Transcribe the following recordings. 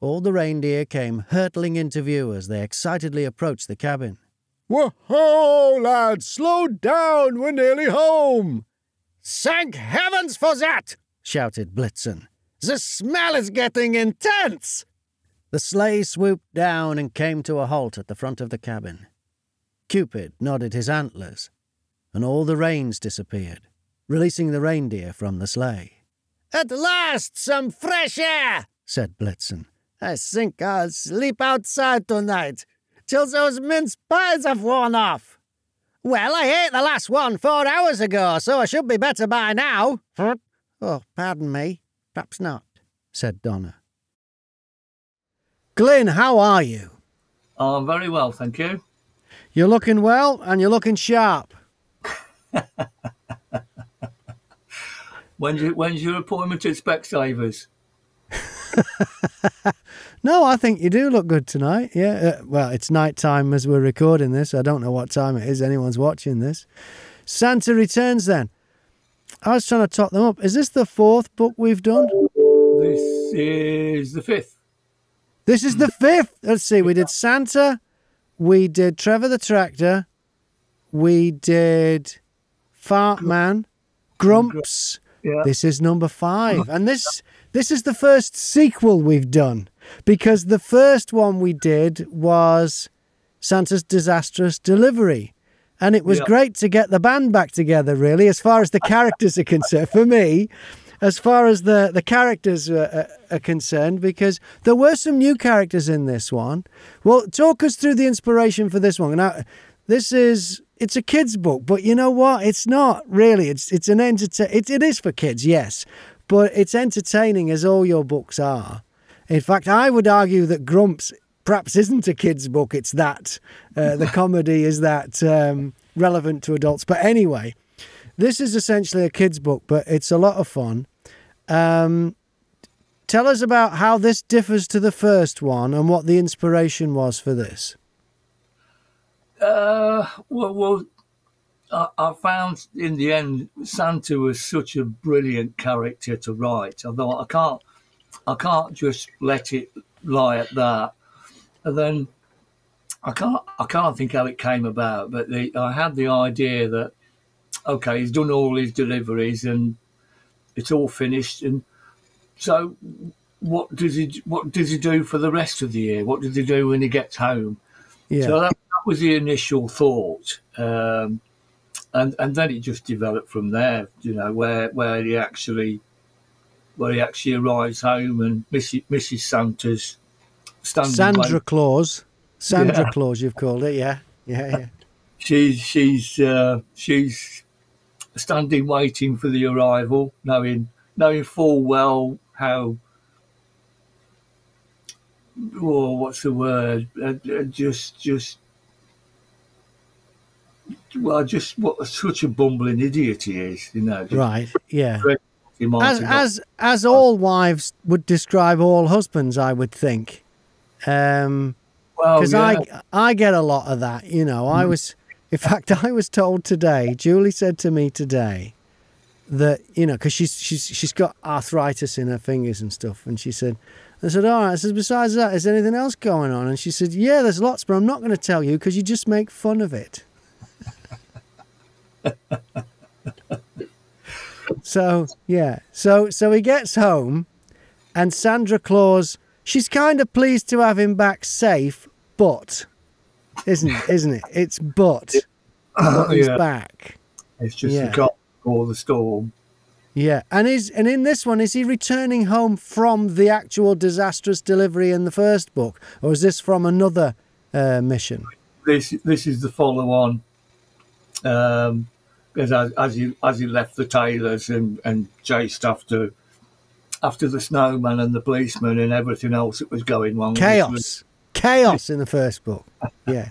All the reindeer came hurtling into view as they excitedly approached the cabin. "Whoa, lads, slow down, we're nearly home!" "Thank heavens for that!" shouted Blitzen. "The smell is getting intense!" The sleigh swooped down and came to a halt at the front of the cabin. Cupid nodded his antlers, and all the reins disappeared, releasing the reindeer from the sleigh. "At last, some fresh air," said Blitzen. "I think I'll sleep outside tonight, till those mince pies have worn off. Well, I ate the last one 4 hours ago, so I should be better by now." "Oh, pardon me, perhaps not," said Donna. "Glyn, how are you?" "Oh, I'm very well, thank you." "You're looking well, and you're looking sharp." When's your appointment at Specsavers? No, I think you do look good tonight. Yeah, well, it's night time as we're recording this. I don't know what time it is. Anyone's watching this. Santa Returns, then. I was trying to top them up. Is this the 4th book we've done? This is the 5th. This is the 5th. Let's see. We did Santa. We did Trevor the Tractor. We did Fartman. Grumps. Yeah. This is number 5. And this is the first sequel we've done. Because the first one we did was Santa's Disastrous Delivery. And it was great to get the band back together, really, as far as the characters are concerned. For me... as far as the characters are concerned, because there were some new characters in this one. Well, talk us through the inspiration for this one. Now, this is, it's a kid's book, but you know what? It's not really. It's an it is for kids, yes, but it's entertaining as all your books are. In fact, I would argue that Grumps perhaps isn't a kid's book. It's that, the comedy is that relevant to adults. But anyway... this is essentially a kid's book, but it's a lot of fun. Tell us about how this differs to the first one and what the inspiration was for this. Well, I found in the end Santa was such a brilliant character to write. I thought I can't just let it lie at that. And then I can't think how it came about, but I had the idea that, okay, he's done all his deliveries and it's all finished. And so, what does he do for the rest of the year? What does he do when he gets home? Yeah. So that was the initial thought, and then it just developed from there. You know, where he actually arrives home and Mrs. Santa's standing. Sandra Claus. Sandra Claus, you've called it, yeah, yeah, yeah. She's standing waiting for the arrival, knowing full well how, oh, what's the word? What such a bumbling idiot he is, you know. Right, yeah. As all wives would describe all husbands, I would think. Because I get a lot of that, you know. In fact, I was told today, Julie said to me today that, you know, because she's got arthritis in her fingers and stuff. And she said, all right, I said, besides that, is there anything else going on? And she said, yeah, there's lots, but I'm not going to tell you because you just make fun of it. So he gets home and Sandra Claus, she's kind of pleased to have him back safe, but... Isn't it? It's but. He's back. It's just the calm before the storm. Yeah, and in this one, is he returning home from the actual disastrous delivery in the first book, or is this from another mission? This is the follow-on, as he left the tailors and chased after the snowman and the policeman and everything else that was going wrong. Chaos. Chaos in the first book, yes.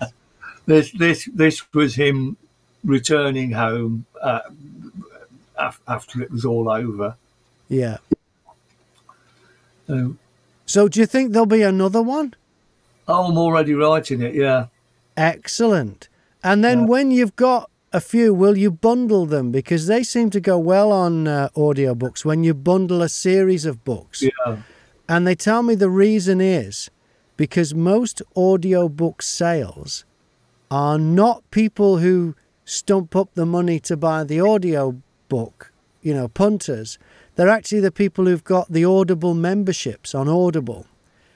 This was him returning home after it was all over. Yeah. So do you think there'll be another one? Oh, I'm already writing it, yeah. Excellent. And then when you've got a few, will you bundle them? Because they seem to go well on audiobooks when you bundle a series of books. Yeah. And they tell me the reason is because most audiobook sales are not people who stump up the money to buy the audiobook, you know, punters. They're actually the people who've got the Audible memberships on Audible.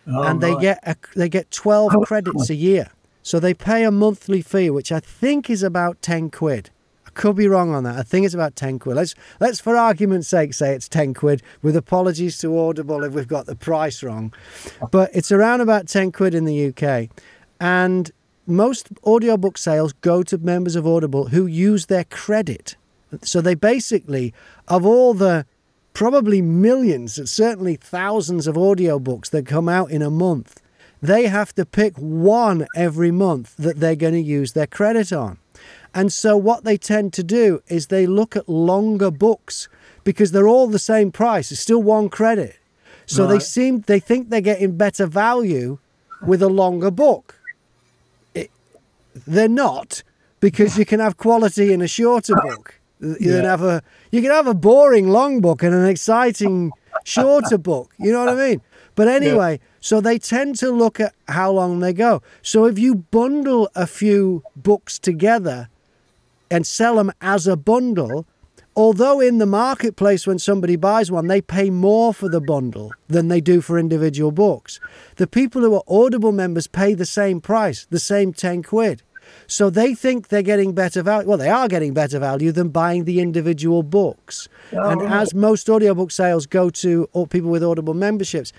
Oh, and they get a, they get 12 credits a year. So they pay a monthly fee, which I think is about 10 quid. I could be wrong on that. I think it's about 10 quid. Let's for argument's sake, say it's 10 quid, with apologies to Audible if we've got the price wrong. But it's around about 10 quid in the UK. And most audiobook sales go to members of Audible who use their credit. So they basically, of all the probably millions, certainly thousands of audiobooks that come out in a month, they have to pick one every month that they're going to use their credit on. And so what they tend to do is they look at longer books because they're all the same price. It's still one credit. So right. They think they're getting better value with a longer book. They're not, because you can have quality in a shorter book. You can have a boring long book and an exciting shorter book. You know what I mean? But anyway, so they tend to look at how long they go. So if you bundle a few books together and sell them as a bundle, although in the marketplace when somebody buys one, they pay more for the bundle than they do for individual books. The people who are Audible members pay the same price, the same 10 quid. So they think they're getting better value. Well, they are getting better value than buying the individual books. And as most audiobook sales go to people with Audible memberships,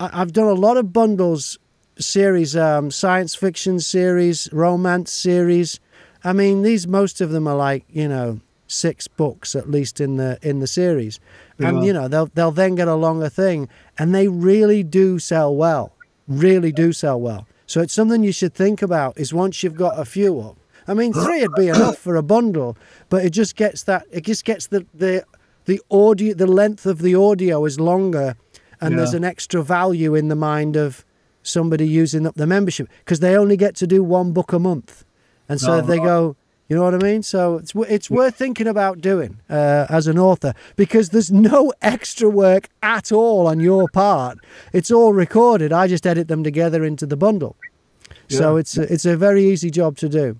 I've done a lot of bundles series, science fiction series, romance series. I mean, most of them are like, you know, 6 books at least in the series. And, you know, they'll then get a longer thing. And they really do sell well, really do sell well. So it's something you should think about, is once you've got a few up. I mean, 3 would be enough for a bundle, but it just gets that, it just gets the audio, the length of the audio is longer, and there's an extra value in the mind of somebody using up the membership, because they only get to do 1 book a month. And so they go, you know what I mean? So it's worth thinking about doing as an author, because there's no extra work at all on your part. It's all recorded. I just edit them together into the bundle. Yeah. So it's a very easy job to do.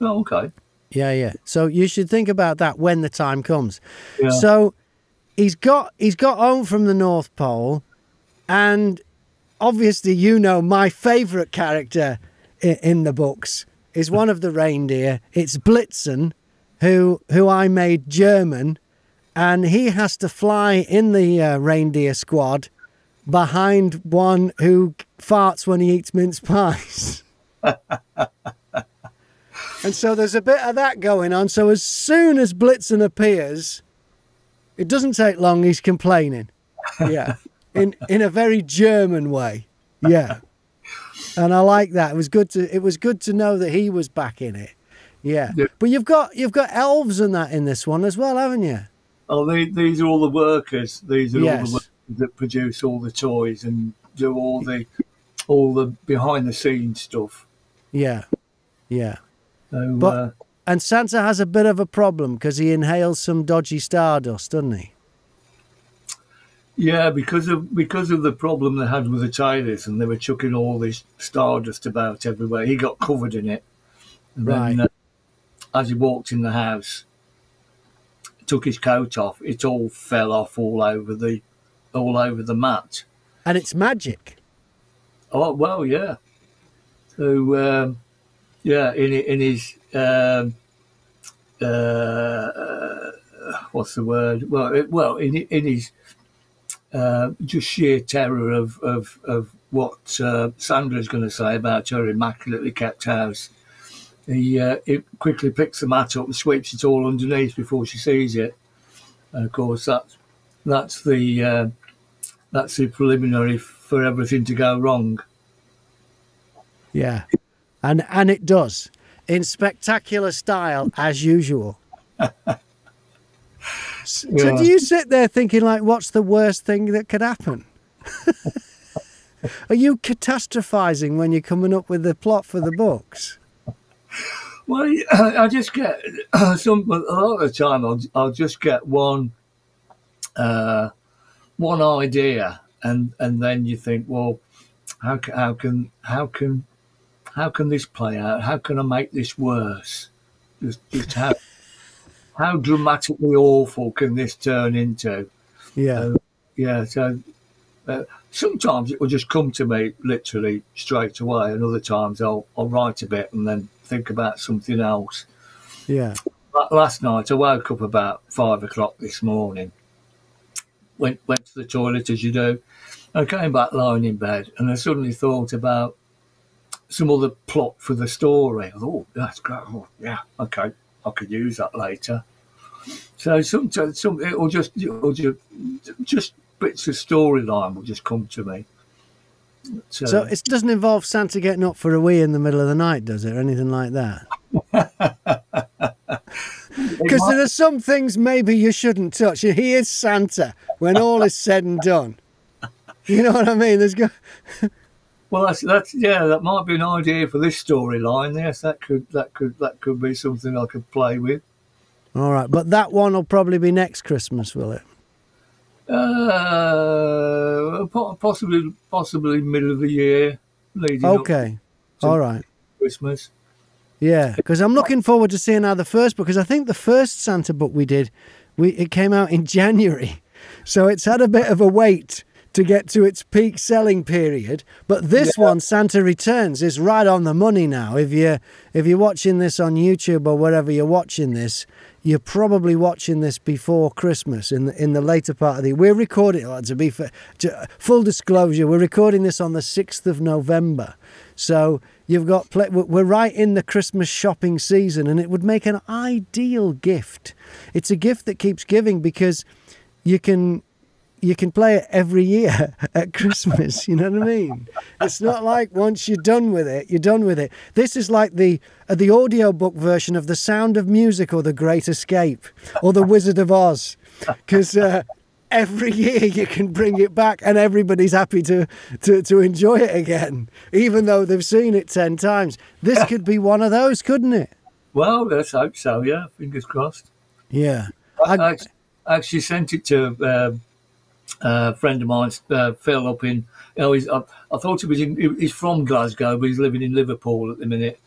Oh, okay. Yeah, yeah. So you should think about that when the time comes. Yeah. So he's got home from the North Pole, and obviously, you know, my favourite character in the books is one of the reindeer. It's Blitzen, who I made German, and he has to fly in the reindeer squad behind one who farts when he eats mince pies. And so there's a bit of that going on. So as soon as Blitzen appears, it doesn't take long, he's complaining. Yeah, in a very German way. Yeah. And I like that. It was good to know that he was back in it. Yeah. But you've got elves and that in this one as well, haven't you? Oh, these are all the workers. These are all the workers that produce all the toys and do all the behind the scenes stuff. Yeah. Yeah. So, and Santa has a bit of a problem because he inhales some dodgy stardust, doesn't he? Yeah, because of the problem they had with the Tyrus, and they were chucking all this stardust about everywhere. He got covered in it. And then, as he walked in the house, took his coat off, it all fell off all over the mat. And it's magic. Oh well, yeah. So yeah, in his what's the word? Well, in his just sheer terror of what Sandra's going to say about her immaculately kept house, he quickly picks the mat up and sweeps it all underneath before she sees it. And of course, that's the preliminary for everything to go wrong. Yeah, and it does, in spectacular style as usual. So do you sit there thinking, like, what's the worst thing that could happen? Are you catastrophizing when you're coming up with the plot for the books? Well, I just get a lot of the time I'll just get one idea and then you think, well, how can this play out? How can I make this worse? Just how dramatically awful can this turn into? Yeah, yeah. So sometimes it will just come to me literally straight away, and other times I'll write a bit and then think about something else. Yeah. Last night I woke up about 5 o'clock this morning. Went to the toilet as you do. I came back lying in bed, and I suddenly thought about some other plot for the story. I thought, oh, that's great. Oh, yeah, okay, I could use that later. So sometimes it'll just bits of storyline will just come to me. So it doesn't involve Santa getting up for a wee in the middle of the night, does it, or anything like that? Because there are some things maybe you shouldn't touch. He is Santa when all is said and done. You know what I mean? Well, that's yeah. That might be an idea for this storyline. Yes, that could be something I could play with. All right, but that one will probably be next Christmas, will it? Possibly middle of the year, leading up to all right Christmas. Yeah, because I'm looking forward to seeing how the first book, because I think the first Santa book we did, it came out in January, so it's had a bit of a wait to get to its peak selling period. But this one, Santa Returns, is right on the money now. If you're watching this on YouTube or wherever you're watching this, you're probably watching this before Christmas in the later part of the year. We're recording, to be fair, full disclosure, we're recording this on the 6th of November. So we're right in the Christmas shopping season, and it would make an ideal gift. It's a gift that keeps giving, because you can play it every year at Christmas, you know what I mean? It's not like once you're done with it, you're done with it. This is like the audiobook version of The Sound of Music or The Great Escape or The Wizard of Oz, because every year you can bring it back and everybody's happy to enjoy it again, even though they've seen it 10 times. This could be one of those, couldn't it? Well, let's hope so, yeah. Fingers crossed. Yeah. I actually sent it to... a friend of mine, Phil, up in, you know, I thought he's from Glasgow, but he's living in Liverpool at the minute.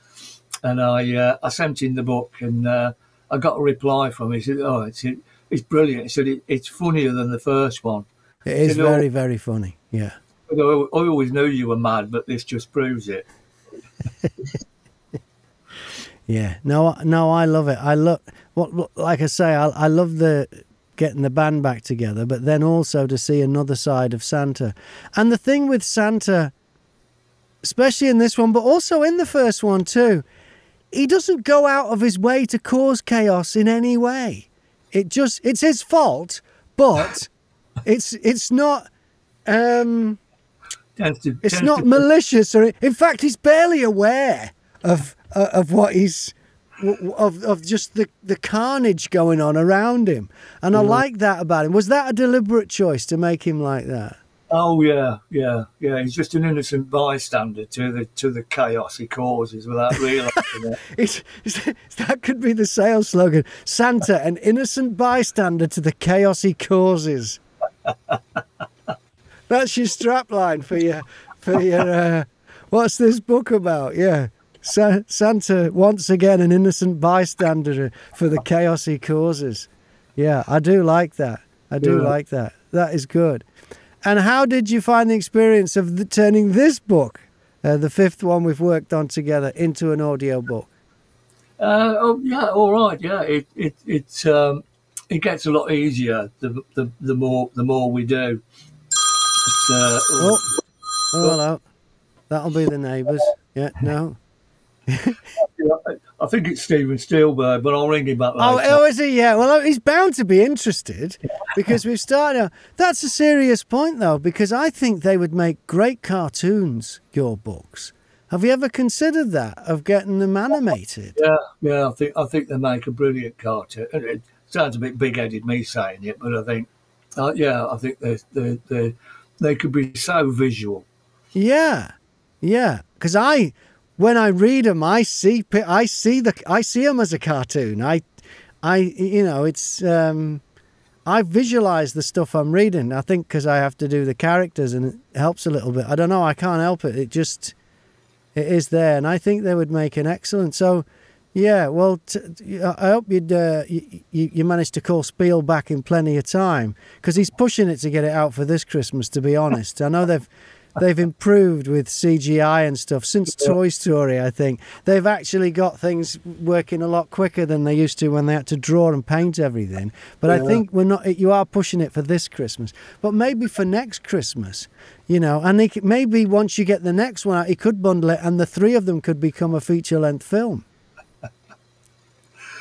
And I sent him the book, and I got a reply from him. He said, "Oh, it's brilliant." He said, "It's funnier than the first one." It is very, very funny. Yeah. I always knew you were mad, but this just proves it. Yeah. No, I love it. I love. Like I say, I love getting the band back together, but then also to see another side of Santa. And the thing with Santa, especially in this one, but also in the first one too, he doesn't go out of his way to cause chaos in any way. It's his fault, but it's not it's not malicious, or in fact he's barely aware of what he's of just the carnage going on around him. And I like that about him. Was that a deliberate choice to make him like that? Oh yeah. He's just an innocent bystander to the chaos he causes without realising it. That could be the sales slogan. Santa, an innocent bystander to the chaos he causes. That's your strapline for your what's this book about? Yeah. Santa, once again, an innocent bystander for the chaos he causes. Yeah, I do like that. I do like that. That is good. And how did you find the experience of turning this book, the fifth one we've worked on together, into an audio book? Yeah, all right. Yeah, it gets a lot easier the more we do. Oh, hello. That'll be the neighbours. Yeah, no. I think it's Steven Spielberg, but I'll ring him back later. Oh, is he? Yeah. Well, he's bound to be interested, because we've started. That's a serious point, though, because I think they would make great cartoons, your books. Have you ever considered that, of getting them animated? Yeah. I think they make a brilliant cartoon. It sounds a bit big-headed, me saying it, but I think, I think they could be so visual. Yeah. Because when I read them, I see them as a cartoon. I you know, it's I visualize the stuff I'm reading, I think, because I have to do the characters, and it helps a little bit. I don't know, I can't help it. It just, it is there, and I think they would make an excellent. So, yeah, well, I hope you managed to call Spiel back in plenty of time, because he's pushing it to get it out for this Christmas, to be honest. I know they've improved with CGI and stuff since Toy Story, I think. They've actually got things working a lot quicker than they used to when they had to draw and paint everything. But yeah. I think you are pushing it for this Christmas. But maybe for next Christmas, you know, and maybe once you get the next one out, he could bundle it and the three of them could become a feature-length film.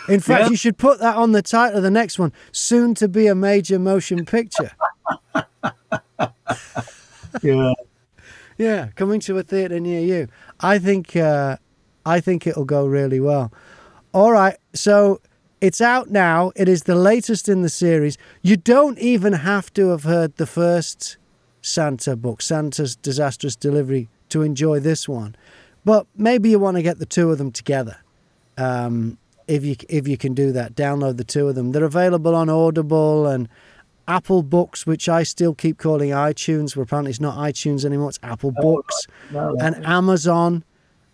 In fact, you should put that on the title of the next one, soon to be a major motion picture. Yeah. Yeah, coming to a theatre near you. I think it'll go really well. All right, so it's out now. It is the latest in the series. You don't even have to have heard the first Santa book, Santa's Disastrous Delivery, to enjoy this one. But maybe you want to get the two of them together. If you can do that, download the two of them. They're available on Audible and Apple Books, which I still keep calling iTunes, where apparently it's not iTunes anymore, it's Apple Books, and Amazon,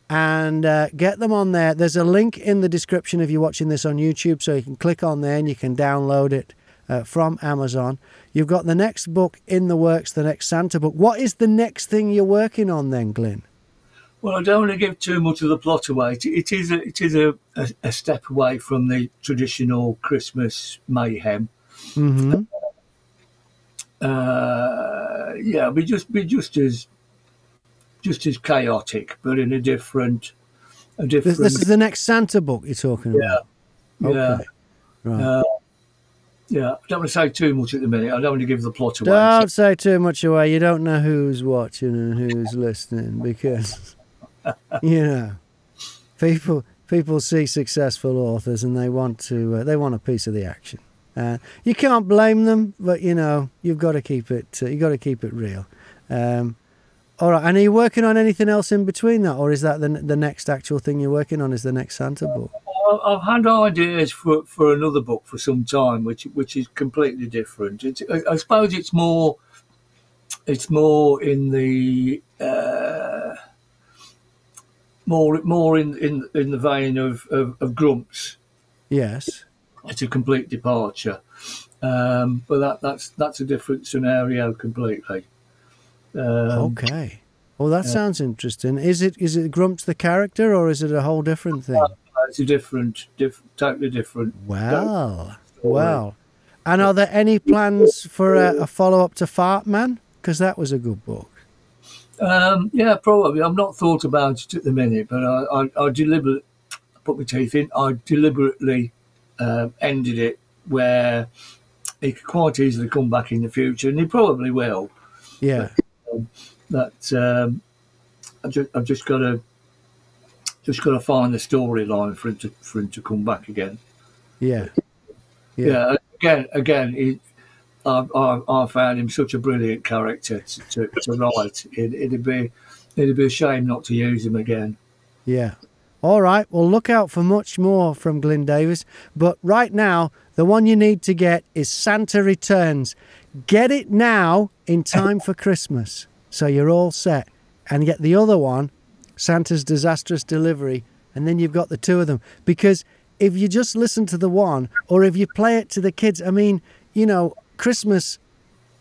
and get them on there. There's a link in the description if you're watching this on YouTube, so you can click on there and you can download it from Amazon. You've got the next book in the works, the next Santa book. What is the next thing you're working on then, Glyn? Well, I don't want to give too much of the plot away. It is a step away from the traditional Christmas mayhem. Mm-hmm. Yeah, be just as chaotic, but in a different. This is the next Santa book you're talking about. Yeah, okay. Yeah, right. Yeah. I don't want to say too much at the minute. I don't want to give the plot away. Don't say too much away. You don't know who's watching and who's listening, because you know people see successful authors and they want a piece of the action. You can't blame them, but you know you've got to keep it. You got to keep it real. All right. And are you working on anything else in between that, or is that the next actual thing you're working on? Is the next Santa book? I've had ideas for another book for some time, which is completely different. I suppose it's more in the more in the vein of Grumps. Yes. It's a complete departure, but that's a different scenario completely. Okay. Well, that sounds interesting. Is it Grumps the character, or is it a whole different thing? It's a totally different. Wow. Wow. And are there any plans for a follow-up to Fartman? Because that was a good book. Yeah, probably. I've not thought about it at the minute, but I deliberately put my teeth in. I deliberately. Ended it where he could quite easily come back in the future, and he probably will. Yeah, I've just got to find the storyline for him to come back again. Yeah, yeah. Again. I found him such a brilliant character to write. It'd be a shame not to use him again. Yeah. All right, well, look out for much more from Glyn Davies. But right now, the one you need to get is Santa Returns. Get it now in time for Christmas, so you're all set. And get the other one, Santa's Disastrous Delivery, and then you've got the two of them. Because if you just listen to the one, or if you play it to the kids, I mean, you know, Christmas,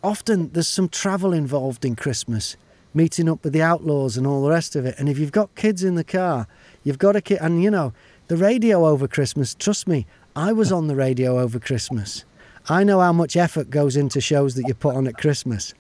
often there's some travel involved in Christmas, meeting up with the outlaws and all the rest of it. And if you've got kids in the car... You've got a kid, and you know, the radio over Christmas, trust me, I was on the radio over Christmas. I know how much effort goes into shows that you put on at Christmas.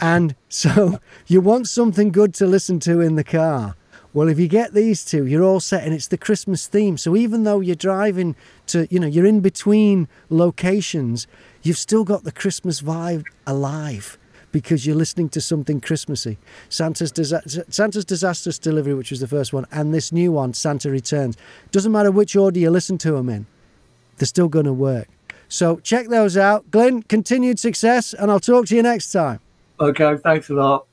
And so you want something good to listen to in the car. Well, if you get these two, you're all set, and it's the Christmas theme. So even though you're driving to, you know, you're in between locations, you've still got the Christmas vibe alive, because you're listening to something Christmassy. Santa's Disastrous Delivery, which was the first one, and this new one, Santa Returns. Doesn't matter which order you listen to them in, they're still going to work. So check those out. Glyn, continued success, and I'll talk to you next time. Okay, thanks a lot.